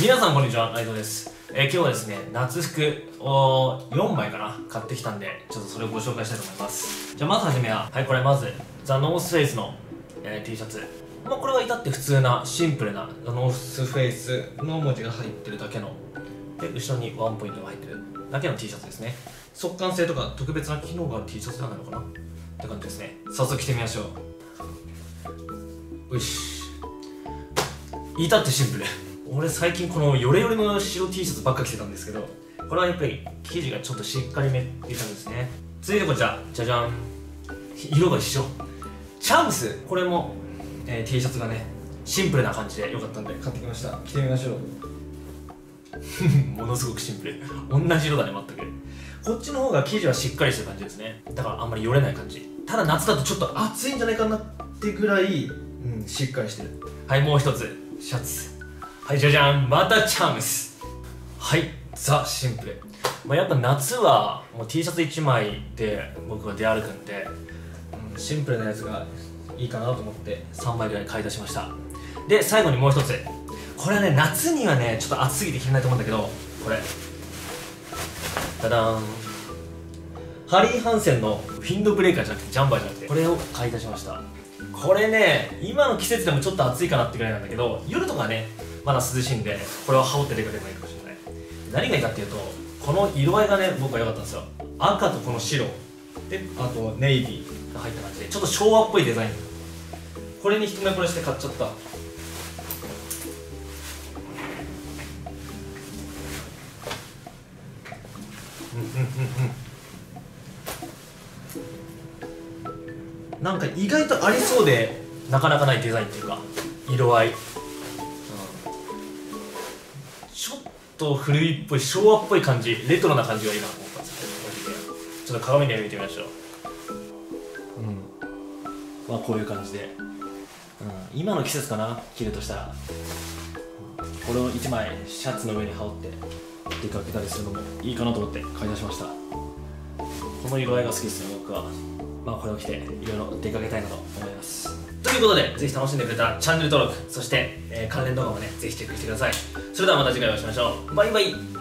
皆さんこんにちは、内藤です。今日はですね、夏服を4枚かな買ってきたんで、ちょっとそれをご紹介したいと思います。じゃあまずはじめは、はい、これまずザ・ノースフェイスの、T シャツ。まあ、これは至って普通なシンプルなザ・ノースフェイスの文字が入ってるだけので、後ろにワンポイントが入ってるだけの T シャツですね。速乾性とか特別な機能がある T シャツなのかなって感じですね。早速着てみましょう。よし、至ってシンプル。俺最近このヨレヨレの白 T シャツばっか着てたんですけど、これはやっぱり生地がちょっとしっかりめっていう感じですね。続いてこちら、じゃじゃん、色が一緒、チャムス。これも、T シャツがねシンプルな感じで良かったんで買ってきました。着てみましょう。ものすごくシンプル。同じ色だね、全く。こっちの方が生地はしっかりした感じですね。だからあんまりよれない感じ。ただ夏だとちょっと暑いんじゃないかなってぐらい、しっかりしてる。はい、もう一つシャツ。はい、じゃじゃん、またチャームス。はい、ザ・シンプル。まあ、やっぱ夏はもう T シャツ1枚で僕は出歩くんで、シンプルなやつがいいかなと思って3枚ぐらい買い出しました。で、最後にもう一つ。これはね、夏にはねちょっと暑すぎて着れないと思うんだけど、これダダーン、ハリー・ハンセンのウィンドブレーカーじゃなくて、ジャンバーじゃなくて、これを買い出しました。これね、今の季節でもちょっと暑いかなってぐらいなんだけど、夜とかねまだ涼しいんで、これを羽織って出かければいいかもしれない。何がいいかっていうと、この色合いがね僕は良かったんですよ。赤とこの白で、あとネイビーが入った感じで、ちょっと昭和っぽいデザイン。これに一目惚れして買っちゃった。なんか意外とありそうでなかなかないデザインっていうか色合い、ちょっと古いっぽい、昭和っぽい感じ、レトロな感じがいいなと思ったんですけど、ちょっと鏡で見てみましょう。まあこういう感じで、今の季節かな、着るとしたら、これを1枚シャツの上に羽織って出かけたりするのもいいかなと思って買い出しました。この色合いが好きですね、僕は。まあこれを着ていろいろ出かけたいなと思います。ということで、ぜひ楽しんでくれたらチャンネル登録、そして、関連動画もねぜひチェックしてください。それではまた次回お会いしましょう。バイバイ。